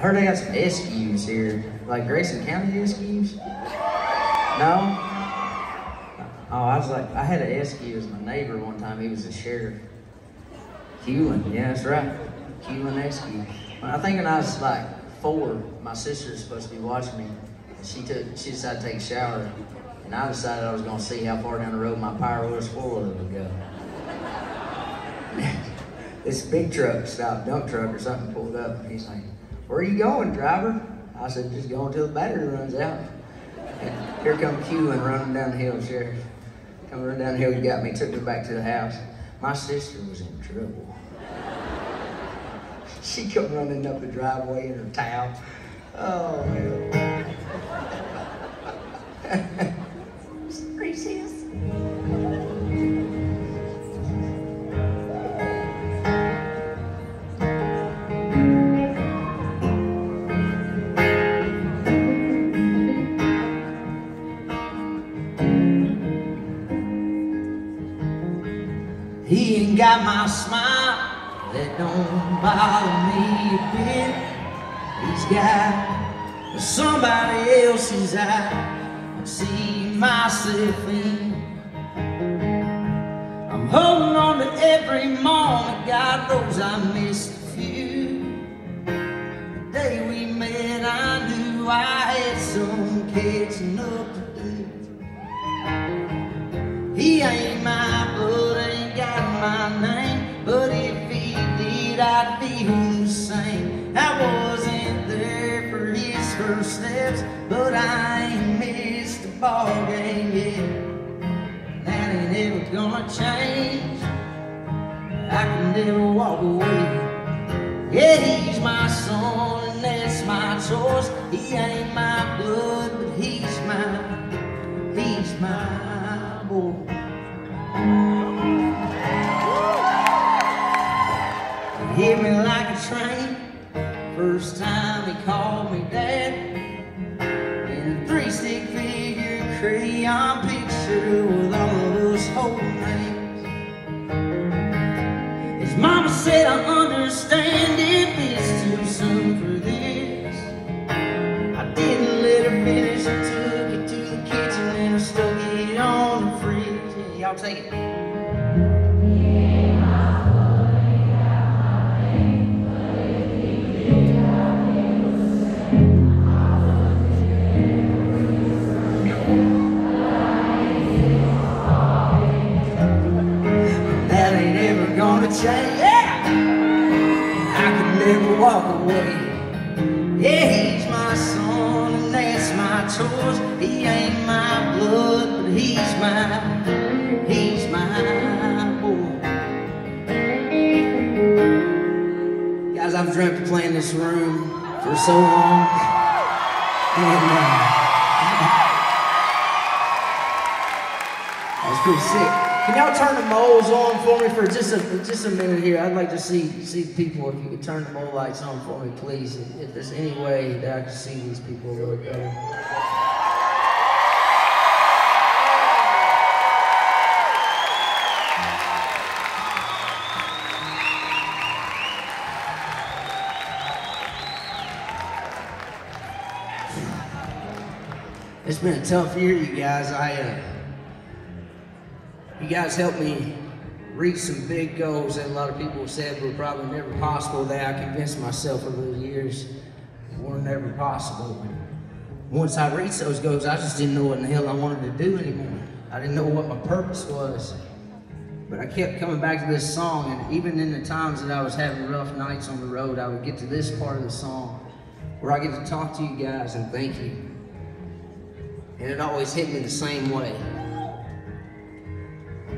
heard they got some Eskies here. Like Grayson County Eskies? No? Oh, I was like, I had an Eskie as my neighbor one time. He was a sheriff. Hewlin, yeah, that's right. Hewlin Eskie. I think when I was like 4, my sister was supposed to be watching me. She decided to take a shower, and I decided I was going to see how far down the road my Pyro spoiler would go. This big truck stopped, dump truck or something, pulled up, and he's like, "Where are you going, driver?" I said, "Just going until the battery runs out." And here come Q and running down the hill, Sheriff. Come running down the hill, he got me, took me back to the house. My sister was in trouble. She come running up the driveway in her towel. Oh, man. Three sis. He ain't got my smile, that don't bother me a bit. He's got somebody else's eye, I see myself in. I'm holding on to every moment, God knows I missed a few. The day we met, I knew I had some catching up to do. He ain't my blood, ain't got my name, but if he did, I'd be the same. I wasn't there for his first steps, but I ain't missed the ball game yet. That ain't ever gonna change. I can never walk away. Yeah, he's my son, and that's my choice. He ain't my blood, but he's my boy. Hit me like a train. First time he called me dad. In a 3-stick figure crayon picture with all of us holding names. His mama said, "I understand if it's too soon for this." I didn't let her finish. I took it to the kitchen and I stuck it on the fridge. Y'all take it. Yeah, I could never walk away. Yeah, he's my son, and that's my choice. He ain't my blood, but he's my boy. Guys, I've dreamt of playing this room for so long. And, that was pretty sick. Can y'all turn the moles on for me for just a minute here? I'd like to see people. If you could turn the mole lights on for me, please. If there's any way that I could see these people a little better. It's been a tough year, you guys. You guys helped me reach some big goals that a lot of people said were probably never possible, that I convinced myself over the years were never possible. And once I reached those goals, I just didn't know what in the hell I wanted to do anymore. I didn't know what my purpose was. But I kept coming back to this song, and even in the times that I was having rough nights on the road, I would get to this part of the song where I get to talk to you guys and thank you. And it always hit me the same way.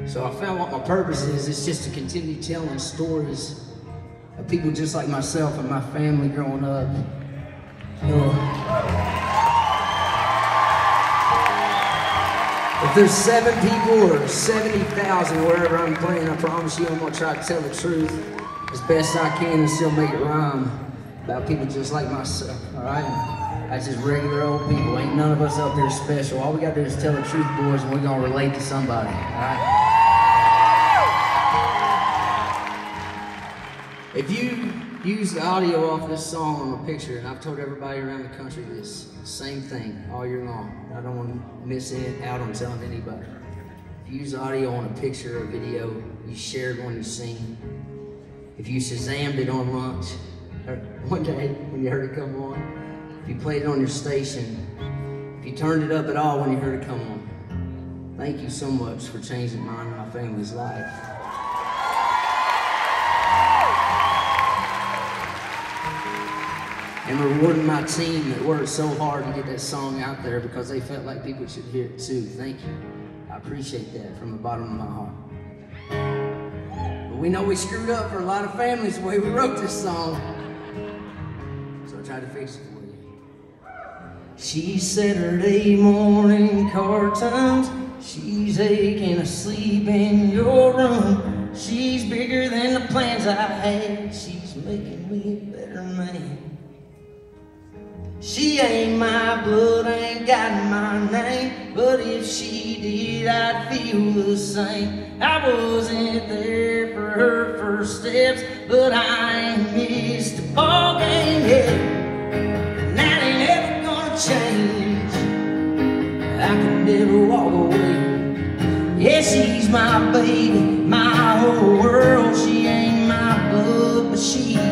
So I found what my purpose is. It's just to continue telling stories of people just like myself and my family growing up. If there's 7 people or 70,000 wherever I'm playing, I promise you I'm gonna try to tell the truth as best I can and still make it rhyme about people just like myself, all right? That's just regular old people. Ain't none of us up there special. All we gotta do is tell the truth, boys, and we're gonna relate to somebody, all right? If you use the audio off this song on my picture, and I've told everybody around the country this same thing all year long. I don't want to miss out on telling anybody. If you use audio on a picture or video, you shared when you sing. If you Shazammed it on lunch, or one day when you heard it come on, if you played it on your station, if you turned it up at all when you heard it come on, thank you so much for changing mine and my family's life. And rewarding my team that worked so hard to get that song out there because they felt like people should hear it too. Thank you. I appreciate that from the bottom of my heart. But we know we screwed up for a lot of families the way we wrote this song. So I tried to fix it for you. She's Saturday morning car times. She's aching asleep in your room. She's bigger than the plans I had. She's making me a better man. She ain't my blood, ain't got my name, but if she did, I'd feel the same. I wasn't there for her first steps, but I ain't missed a ball game yet, and that ain't ever gonna change. I can never walk away. Yeah, she's my baby, my whole world. She ain't my blood, but she's my.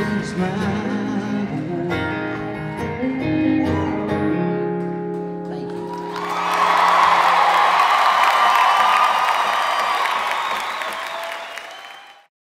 Yeah, he's mine.